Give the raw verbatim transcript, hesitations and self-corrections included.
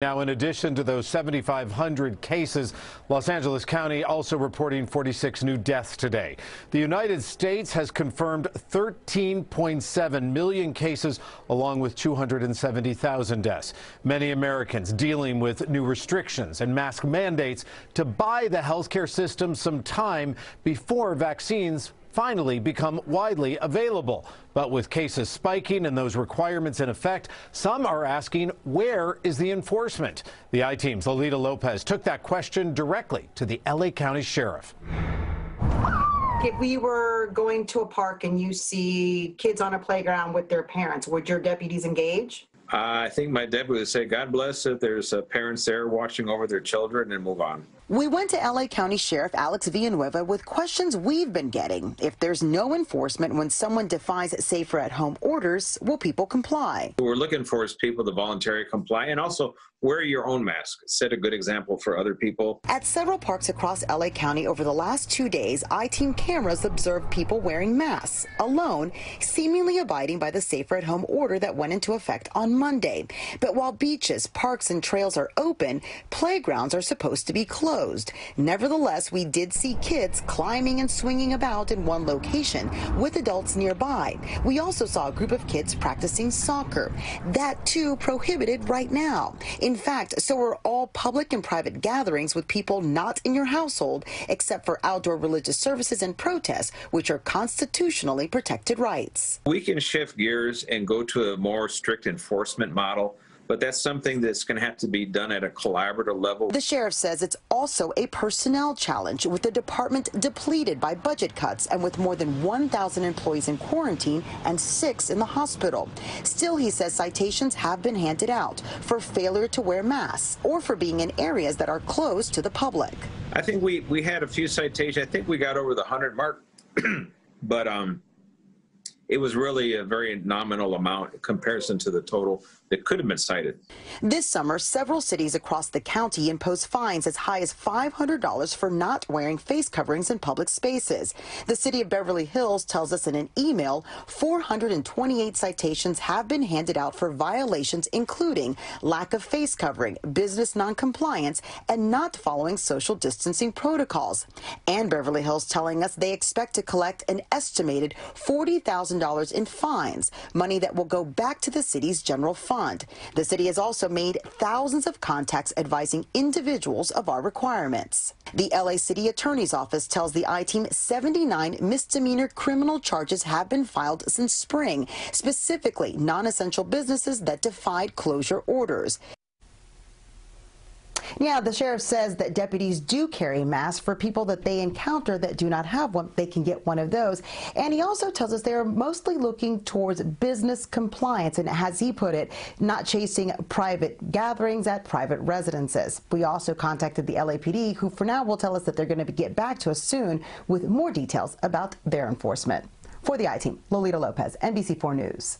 Now, in addition to those seven thousand five hundred cases, Los Angeles County also reporting forty-six new deaths today. The United States has confirmed thirteen point seven million cases, along with two hundred seventy thousand deaths. Many Americans dealing with new restrictions and mask mandates to buy the healthcare system some time before vaccines finally become widely available. But with cases spiking and those requirements in effect, some are asking, where is the enforcement? The I-Team's Lolita Lopez took that question directly to the L A County Sheriff. If we were going to a park and you see kids on a playground with their parents, would your deputies engage? I think my deputy would say, God bless if there's uh, parents there watching over their children, and move on. We went to L A County Sheriff Alex Villanueva with questions we've been getting. If there's no enforcement when someone defies safer at home orders, will people comply? What we're looking for is people to voluntarily comply, and also wear your own mask. Set a good example for other people. At several parks across L A County over the last two days, I-Team cameras observed people wearing masks, alone, seemingly abiding by the safer at home order that went into effect on Monday. But while beaches, parks, and trails are open, playgrounds are supposed to be closed. Nevertheless, we did see kids climbing and swinging about in one location with adults nearby. We also saw a group of kids practicing soccer. That too prohibited right now. In fact, so are all public and private gatherings with people not in your household, except for outdoor religious services and protests, which are constitutionally protected rights. We can shift gears and go to a more strict enforcement model, but that's something that's going to have to be done at a collaborative level. The sheriff says it's also a personnel challenge, with the department depleted by budget cuts and with more than one thousand employees in quarantine and six in the hospital. Still, he says citations have been handed out for failure to wear masks or for being in areas that are closed to the public. I think we, we had a few citations. I think we got over the one hundred mark, but um, it was really a very nominal amount in comparison to the total that could have been cited. This summer, several cities across the county imposed fines as high as five hundred dollars for not wearing face coverings in public spaces. The city of Beverly Hills tells us in an email, four hundred twenty-eight citations have been handed out for violations including lack of face covering, business noncompliance, and not following social distancing protocols. And Beverly Hills telling us they expect to collect an estimated forty thousand dollars in fines, money that will go back to the city's general fund. The city has also made thousands of contacts advising individuals of our requirements. The L A City Attorney's Office tells the I-Team seventy-nine misdemeanor criminal charges have been filed since spring, specifically non-essential businesses that defied closure orders. Yeah, the sheriff says that deputies do carry masks for people that they encounter that do not have one. They can get one of those. And he also tells us they are mostly looking towards business compliance and, as he put it, not chasing private gatherings at private residences. We also contacted the L A P D, who for now will tell us that they're going to get back to us soon with more details about their enforcement. For the I-Team, Lolita Lopez, N B C four News.